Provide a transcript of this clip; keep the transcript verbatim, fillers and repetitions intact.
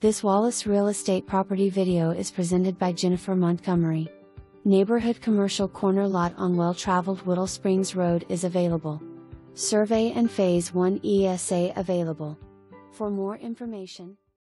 This Wallace Real Estate property video is presented by Jennifer Montgomery. Neighborhood Commercial Corner Lot on well-traveled Whittle Springs Road is available. Survey and Phase one E S A available. For more information,